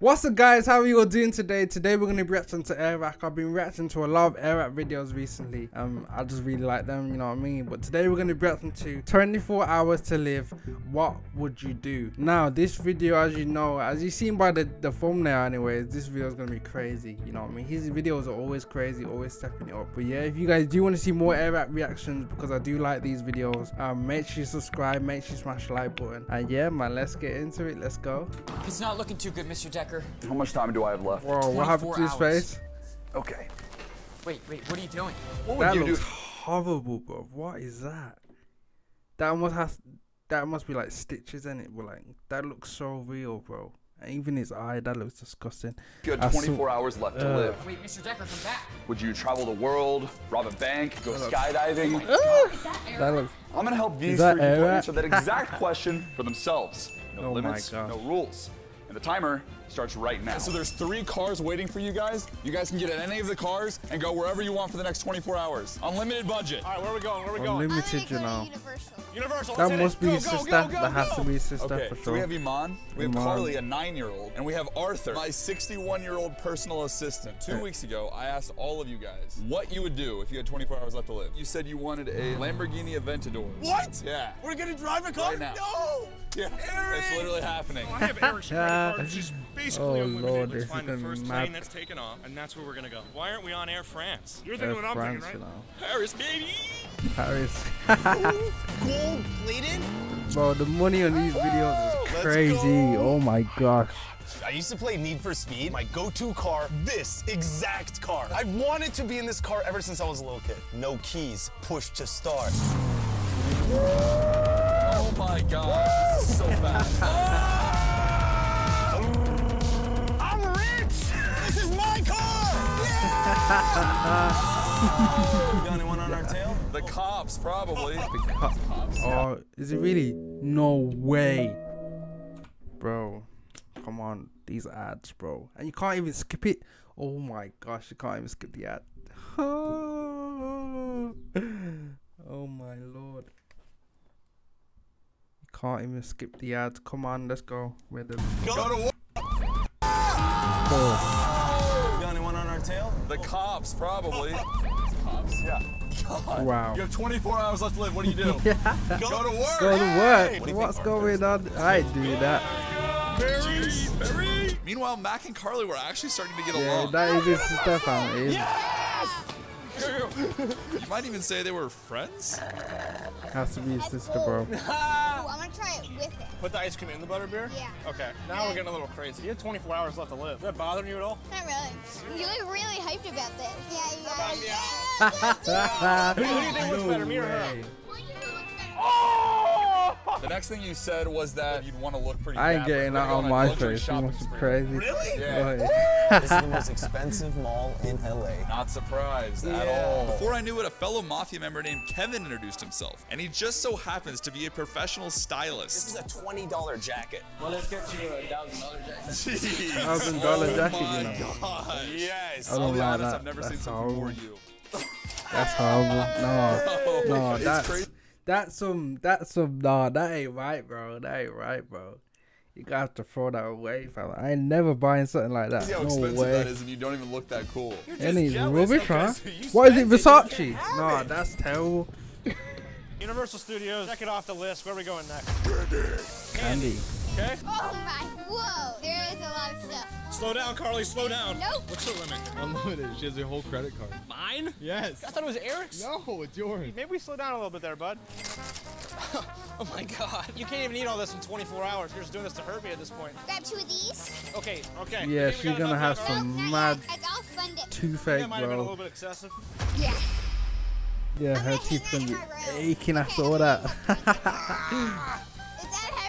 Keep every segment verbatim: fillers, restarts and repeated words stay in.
What's up guys, how are you all doing today? Today we're going to be reacting to Airrack. I've been reacting to a lot of Airrack videos recently. Um, I just really like them, you know what I mean? But today we're going to be reacting to twenty-four hours to live, what would you do? Now this video, as you know, as you've seen by the, the thumbnail anyways, this video is going to be crazy, you know what I mean? His videos are always crazy, always stepping it up. But yeah, if you guys do want to see more Airrack reactions, because I do like these videos, um, make sure you subscribe, make sure you smash the like button. And yeah man, let's get into it, let's go. It's not looking too good, Mister Deck. How much time do I have left? Whoa, what happened to his face? Okay. Wait, wait, what are you doing? What that would you looks do? Horrible, bro. What is that? That almost has, that must be like stitches in it, but like, that looks so real, bro. Even his eye, that looks disgusting. You had twenty-four saw, hours left uh, to live. Wait, Mister Decker, come back. Would you travel the world, rob a bank, go skydiving? Oh, is that that looks, I'm gonna help these three answer that exact question for themselves. No oh limits, no rules. And the timer starts right now. So there's three cars waiting for you guys. You guys can get in any of the cars and go wherever you want for the next twenty-four hours. Unlimited budget. All right, where are we going? Where are we going? Unlimited, you know. Universal. Universal. That must be his sister. That has to be his sister for sure. So we have Iman. We have Carly, a nine-year-old. And we have Arthur, my sixty-one-year-old personal assistant. Two weeks ago, I asked all of you guys what you would do if you had twenty-four hours left to live. You said you wanted a Lamborghini Aventador. What? Yeah. We're going to drive a car? Right now. No. Yeah. Eric. It's literally happening. Well, I have Eric's credit card. She's basically oh unlimited. Lord, let's find the first map. Plane that's taken off, and that's where we're gonna go. Why aren't we on Air France? You're thinking Air what France, I'm thinking, right? You know. Paris, baby! Paris. Gold plated? Bro, the money on these videos is crazy. Oh my gosh. I used to play Need for Speed. My go-to car, this exact car. I've wanted to be in this car ever since I was a little kid. No keys, push to start. Oh my gosh, this is so fast. Oh! Oh, we got anyone on yeah. our tail? The cops, probably. The cops. Oh, is it really? No way. Bro, come on. These ads, bro. And you can't even skip it. Oh my gosh, you can't even skip the ad. Oh, oh my lord. You can't even skip the ad. Come on, let's go with them. Go to war. Tail? The cops, probably. Cops. Yeah. God. Wow. You have twenty-four hours left to live. What do you do? yeah. Go to work. Go to work. Hey! What What's going on? I do that. Barry, Barry. Meanwhile, Mac and Carly were actually starting to get yeah, along. That is his sister family. Yes. You might even say they were friends. Has to be his sister, bro. I'm gonna try it with it. Put the ice cream in the butterbeer? Yeah. Okay, now yeah. we're getting a little crazy. You have twenty-four hours left to live. Is that bothering you at all? Not really. You look really hyped about this. Yeah, you guys. Yeah. Who do you think looks better, me or her? Oh! The next thing you said was that you'd want to look pretty I ain't getting that on my face. She must be crazy. Really? Yeah. This is the most expensive mall in L A. Not surprised yeah. at all. Before I knew it, a fellow Mafia member named Kevin introduced himself, and he just so happens to be a professional stylist. This is a twenty dollar jacket. Well, let's get you a one thousand dollar jacket. Jeez. one thousand dollar oh jacket, you know. Oh my gosh. Yes. I'll be honest, I've never That's seen something more you. That's horrible. No. No, it's that's... crazy. That's some, that's some, nah, that ain't right, bro. That ain't right, bro. You gotta have to throw that away, fam. I ain't never buying something like that. See how no expensive way. That is, and you don't even look that cool. And it's rubbish, huh? What is it, Versace? Nah, it. That's terrible. Universal Studios, check it off the list. Where are we going next? Candy. Okay. Oh my, whoa. There is a lot of stuff. Slow down, Carly, slow down. Nope. What's the limit? Unlimited. She has your whole credit card. Mine? Yes. I thought it was Eric's. No, it's yours. Maybe we slow down a little bit there, bud. Oh my God. You can't even eat all this in twenty-four hours. You're just doing this to hurt me at this point. Grab two of these. Okay, okay. Yeah, she's gonna have some no, mad I'll fund it. Tooth ache, bro. That might have been a little bit excessive. Yeah. Yeah, I'm her teeth gonna be aching after all that.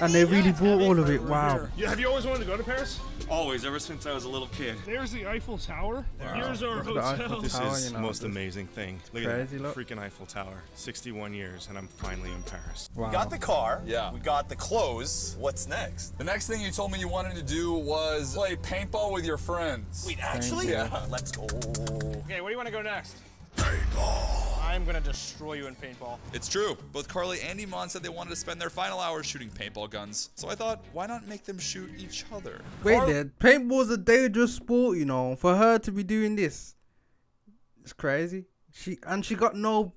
And they really yeah, bought all of it. Wow. Yeah, have you always wanted to go to Paris? Always, ever since I was a little kid. There's the Eiffel Tower. Wow. Here's our hotel. This Tower, is the you know, most amazing thing. Look at the freaking Eiffel Tower. sixty-one years, and I'm finally in Paris. Wow. We got the car. Yeah. We got the clothes. What's next? The next thing you told me you wanted to do was play paintball with your friends. Wait, actually? Paintball. Yeah. Let's go. Okay, where do you want to go next? Paintball. I'm gonna destroy you in paintball. It's true. Both Carly and Iman said they wanted to spend their final hours shooting paintball guns. So I thought, why not make them shoot each other? Wait Car there, paintball's a dangerous sport, you know. For her to be doing this, it's crazy. She and she got no,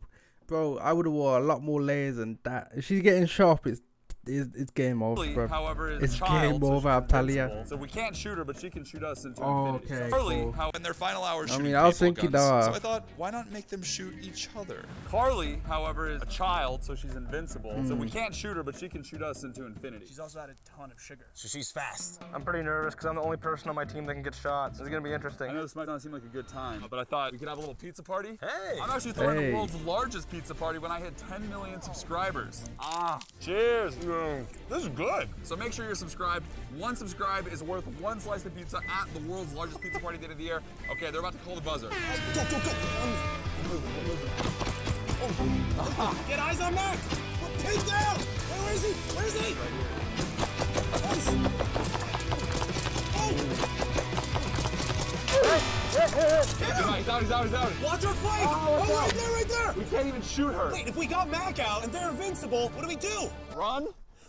bro. I would have wore a lot more layers than that. If she's getting sharp, it's It's, it's game over, bro. However, is it's child, game over, so Talia. So we can't shoot her, but she can shoot us into oh, infinity. Okay, Carly, cool. how in their final hours I mean, I was thinking that. So I thought, why not make them shoot each other? Carly, however, is a child, so she's invincible. Mm. So we can't shoot her, but she can shoot us into infinity. She's also had a ton of sugar. So she's fast. I'm pretty nervous because I'm the only person on my team that can get shot. So it's going to be interesting. I know this might not seem like a good time, but I thought we could have a little pizza party. Hey! I'm actually throwing hey. the world's largest pizza party when I hit ten million subscribers. Ah, cheers. This is good. So make sure you're subscribed. One subscribe is worth one slice of pizza at the world's largest pizza party day of the year. Okay, they're about to call the buzzer. Go, go, go. Oh. Get eyes on Mac. He's down. Where is he? Where is he? Oh. He's out, he's out, he's out. Watch her fight. Oh, oh right there, right there. We can't even shoot her. Wait, if we got Mac out and they're invincible, what do we do? Run!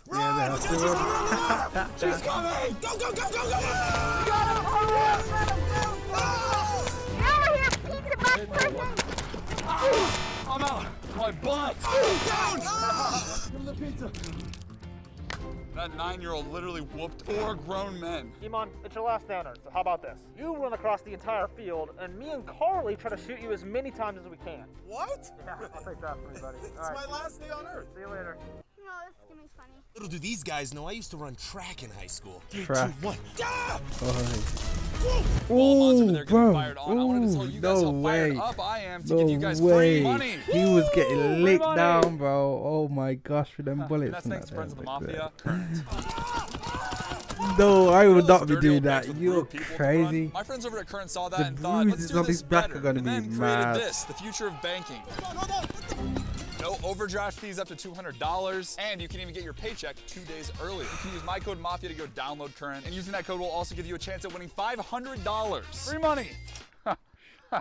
Run! Yeah, she's, coming. She's coming! Go, go, go, go, go! go. Yeah. Got him! Oh, no! Oh. I'm out! My butt! Oh, down! Oh. Give him the pizza! That nine-year-old literally whooped four grown men. Iman, it's your last downer, so how about this? You run across the entire field, and me and Carly try to shoot you as many times as we can. What? Yeah, I'll take that for you, buddy. It's right. My last day on Earth. See you later. No, this is gonna be funny. Little do these guys know, I used to run track in high school. Three, track. Two, one. Ah! Oh, bro. Ooh, no way. Up I am to no give you guys way. Free money. He was getting licked down, bro. Oh my gosh, with them bullets. That's thanks to friends of the mafia. No, I would not be doing that. You're crazy. My friends over at Current saw that the and thought, let's do this better. Gonna and then created this, the future of banking. Hold on, hold on. No overdraft fees up to two hundred dollars, and you can even get your paycheck two days early. You can use my code MAFIA to go download Current, and using that code will also give you a chance at winning five hundred dollars. Free money!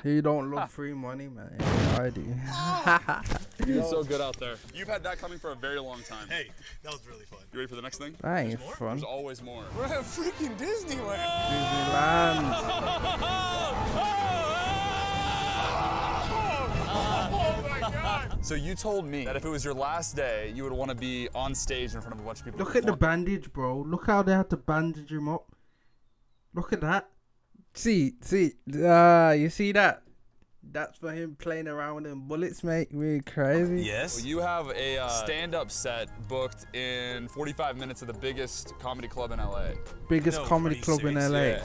You don't love free money, man. I do. You're so good out there. You've had that coming for a very long time. Hey, that was really fun. You ready for the next thing? That ain't There's fun. There's always more. We're at freaking Disneyland. Disneyland. So you told me that if it was your last day, you would want to be on stage in front of a bunch of people. Look at the bandage, bro. Look how they had to bandage him up. Look at that. See, see, ah, uh, you see that? That's for him playing around with them bullets, mate. Really crazy. Yes. Well, you have a uh, stand-up set booked in forty-five minutes at the biggest comedy club in L A. Biggest no, comedy club serious? in L A. Yeah.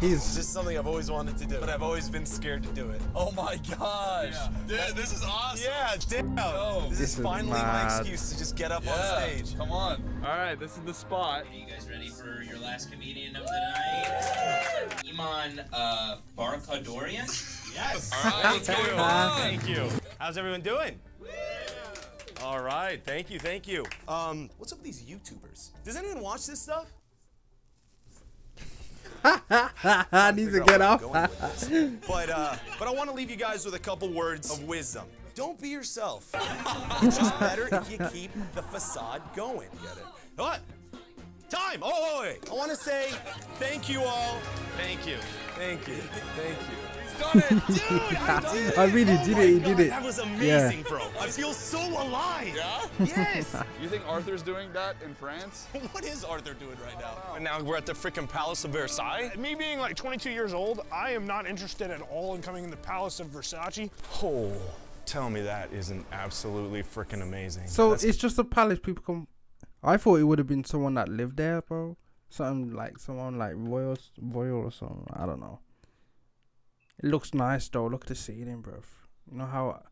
He's it's just something I've always wanted to do, but I've always been scared to do it. Oh my gosh. Yeah. Dude, that, this is awesome. Yeah, damn. No, this, this is, is finally mad. my excuse to just get up yeah. on stage. Come on. All right, this is the spot. Are you guys ready for your last comedian of the night? Iman uh, Barkhadorian? Yes. All right, let's go. Thank you. How's everyone doing? Woo! All right, thank you, thank you. Um, what's up with these YouTubers? Does anyone watch this stuff? I need to get off. But uh, but I want to leave you guys with a couple words of wisdom. Don't be yourself. It's just better if you keep the facade going. Get it? What? Time. Oh wait. I want to say thank you all. Thank you. Thank you. Thank you. Done it. Dude, I, did it. I really oh did it. He God, did it. That was amazing, yeah. bro. I feel so alive. Yeah? Yes. You think Arthur's doing that in France? What is Arthur doing right now? Oh. And now we're at the freaking Palace of Versailles. Me being like twenty-two years old, I am not interested at all in coming in the Palace of Versace. Oh, tell me that isn't absolutely freaking amazing. So That's it's just a palace. People come. I thought it would have been someone that lived there, bro. Something like someone like royal, royal or something. I don't know. It looks nice though. Look at the ceiling, bruv. You know how,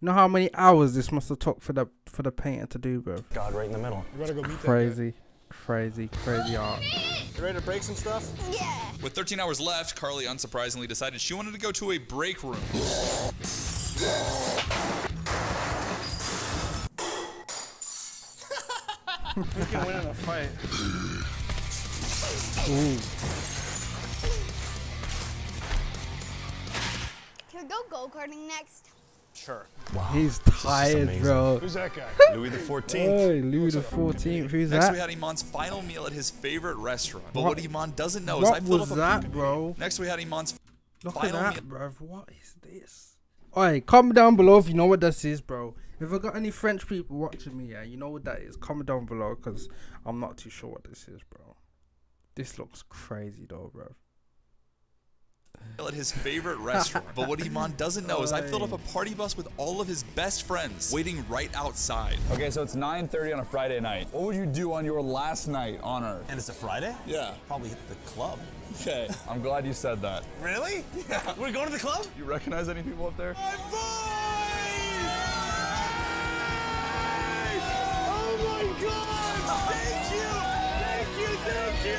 you know how many hours this must have took for the for the painter to do, bruv. God, right in the middle. You better go meet crazy, that crazy, crazy art. You ready to break some stuff? Yeah. With thirteen hours left, Carly unsurprisingly decided she wanted to go to a break room. We can win in a fight. Ooh. Go go-karting next. Sure. Wow. He's tired, bro. Who's that guy? Louis the fourteenth. Hey, Louis the fourteenth. Who's that? Next, we had Iman's final meal at his favorite restaurant. But what, what Iman doesn't know is I filled up a that, bro? Next, we had Iman's Look final at that, meal. Bro. What is this? Alright, comment down below if you know what this is, bro. If I got any French people watching me, yeah, you know what that is. Comment down below, because I'm not too sure what this is, bro. This looks crazy, though, bro. At his favorite restaurant. But what Iman doesn't know is I filled up a party bus with all of his best friends waiting right outside. Okay, so it's nine thirty on a Friday night. What would you do on your last night on Earth? And it's a Friday? Yeah. Probably hit the club. Okay. I'm glad you said that. Really? Yeah. We're going to the club? You recognize any people up there? My boy! Oh my God! Thank you! Thank you! Thank you!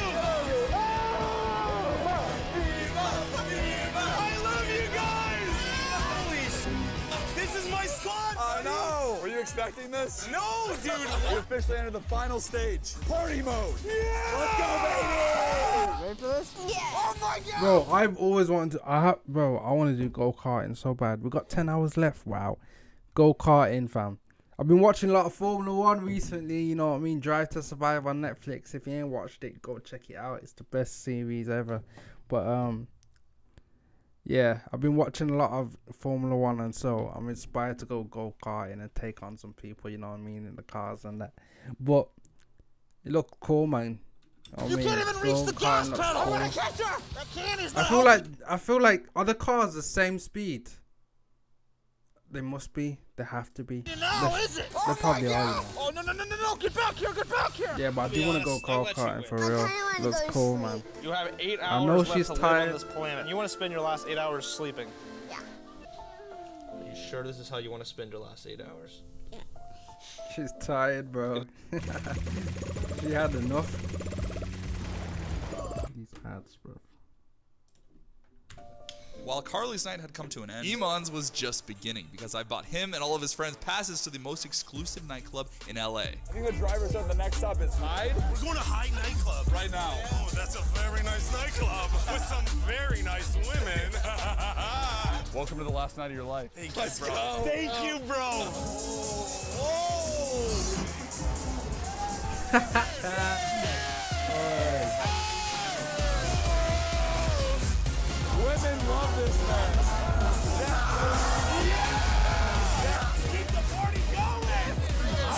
Expecting this? No, dude! We're officially entered the final stage. Party mode! Yeah! Let's go, baby! Ready for this? Yeah! Oh my God! Bro, I've always wanted to... I have, bro, I want to do go-karting so bad. We've got ten hours left. Wow. Go-karting, fam. I've been watching a lot of Formula One recently. You know what I mean? Drive to Survive on Netflix. If you ain't watched it, go check it out. It's the best series ever. But, um... yeah, I've been watching a lot of Formula One, and so I'm inspired to go go-karting and take on some people, you know what I mean, in the cars and that. But it looked cool, man. I you mean, can't even reach the gas pedal! I'm gonna catch her! That can is I feel like I feel like other cars the same speed. They must be. They have to be. You know, they're, is it? They oh probably are. Oh no no no no no! Get back here! Get back here! Yeah, but I do want to go go-karting for real. Looks cool, man. You have eight hours I know left she's to tired. live on this planet. You want to spend your last eight hours sleeping? Yeah. Are you sure this is how you want to spend your last eight hours? Yeah. She's tired, bro. She had enough. These ads, bro. While Carly's night had come to an end, Iman's was just beginning because I bought him and all of his friends passes to the most exclusive nightclub in L A. I think the driver said the next stop is Hyde. We're going to Hyde nightclub right now. Yeah. Oh, that's a very nice nightclub with some very nice women. Welcome to the last night of your life. Thank Let's you, bro. Go. Thank oh. you, bro. Oh. Oh. Women love this man. Yeah. Keep the party going. I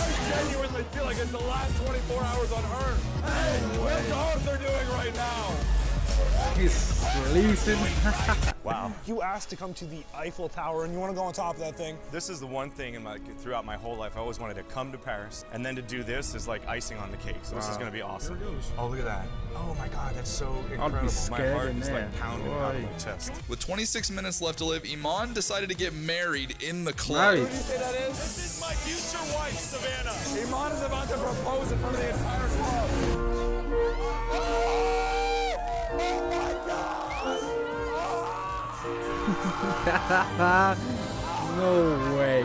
genuinely feel like it's the last twenty-four hours on Earth. Hey, what's Earth they're doing right now? He's releasing. Wow. You asked to come to the Eiffel Tower and you want to go on top of that thing? This is the one thing in my, throughout my whole life I always wanted to come to Paris, and then to do this is like icing on the cake. So wow. This is going to be awesome. Oh, look at that. Oh my God, that's so incredible. My heart is like pounding out of my chest. With twenty-six minutes left to live, Iman decided to get married in the club. Nice. Who do you say that is? This is my future wife, Savannah. Iman is about to propose in front of the entire club. Oh my God! No way.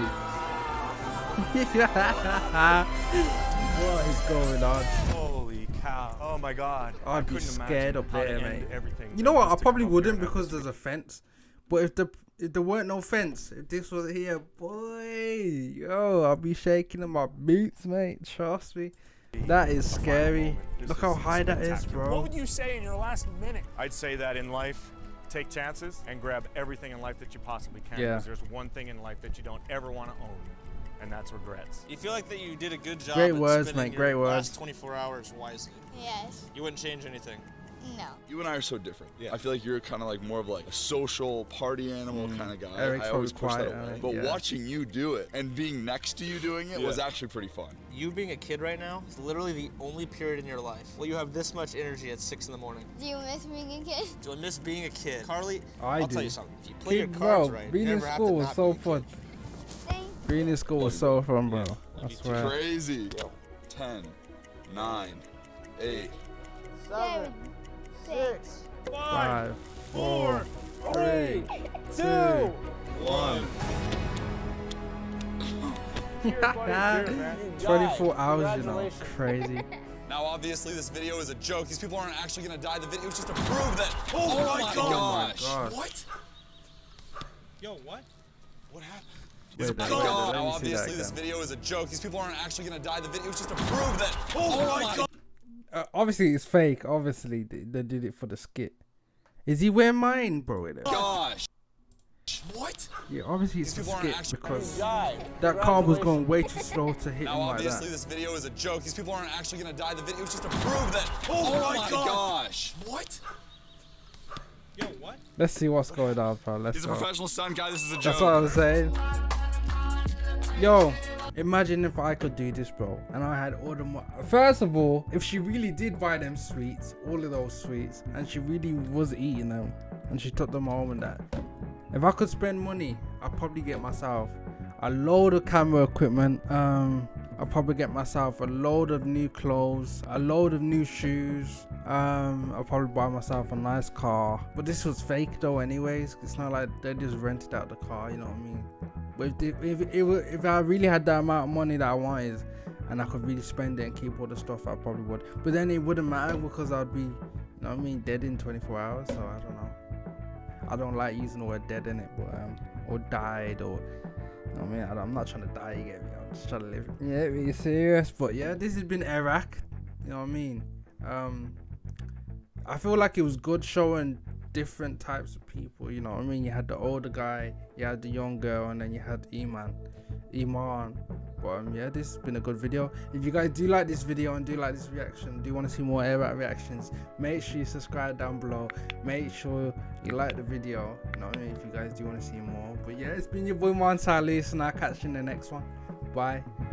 What is going on? Holy cow. Oh my God. I'd be scared up there, mate. You know what? I probably wouldn't because there's a fence. But if the if there weren't no fence, if this was here, boy, yo, I'd be shaking in my boots, mate. Trust me. That is scary. Look how high that is, bro. What would you say in your last minute? I'd say that in life, take chances and grab everything in life that you possibly can. Yeah. Because there's one thing in life that you don't ever want to own, and that's regrets. You feel like that you did a good job Great words, spending mate. Great your words. last twenty-four hours wisely. Yes. You wouldn't change anything? No. You and I are so different. Yeah. I feel like you're kind of like more of like a social party animal mm. kind of guy. Eric's I always push quiet, that away. Right? But yeah. watching you do it and being next to you doing it yeah. was actually pretty fun. You being a kid right now is literally the only period in your life where you have this much energy at six in the morning. Do you miss being a kid? Do I miss being a kid? Carly, I I'll do. tell you something. If you play kid, your cards bro, right, being in school was so fun. Being in school was so fun, bro. Yeah. I swear. Crazy. Ten, nine, eight, seven. Six, five, four, three, two, one. twenty-four hours, you know, crazy. Now, obviously, this video is a joke. These people aren't actually gonna die. The video was just to prove that. Oh, oh my, my gosh. gosh! What? Yo, what? What happened? He's a god. Now, obviously, this video is a joke. These people aren't actually going to die. The video was just to prove that. Oh, oh my god. Uh, obviously, it's fake. Obviously, they, they did it for the skit. Is he wearing mine, bro? Gosh. What? Yeah, obviously it's a skit because that car was going way too slow to hit him like that. Now, obviously, this video is a joke. These people aren't actually going to die. The video was just to prove that. Oh, oh my, my gosh. gosh. What? Yo, what? Let's see what's going on, bro. Let's He's go. a professional stunt guy. This is a joke. That's what I'm saying. Yo, imagine if I could do this, bro. And I had all the money. First of all, if she really did buy them sweets, all of those sweets, and she really was eating them, and she took them home and that. If I could spend money, I'd probably get myself a load of camera equipment. Um, I'd probably get myself a load of new clothes, a load of new shoes. Um, I'll probably buy myself a nice car. But this was fake though anyways. It's not like they just rented out the car, you know what I mean? But if, if, if, if I really had that amount of money that I wanted and I could really spend it and keep all the stuff, I probably would. But then it wouldn't matter because I'd be, you know what I mean, dead in twenty-four hours, so I don't know. I don't like using the word dead in it, but um, or died, or you know what I mean, I, I'm not trying to die. You get me? I'm just trying to live. Yeah, you're serious, but yeah, this has been Airrack. You know what I mean? Um, I feel like it was good showing different types of people. You know what I mean? You had the older guy, you had the young girl, and then you had Iman, Iman. But um, yeah, this has been a good video. If you guys do like this video and do like this reaction, do you want to see more Airrack reactions, make sure you subscribe down below. Make sure you like the video. You know what I mean? If you guys do want to see more. But yeah, it's been your boy Iman Barkhadorian, and I'll catch you in the next one. Bye.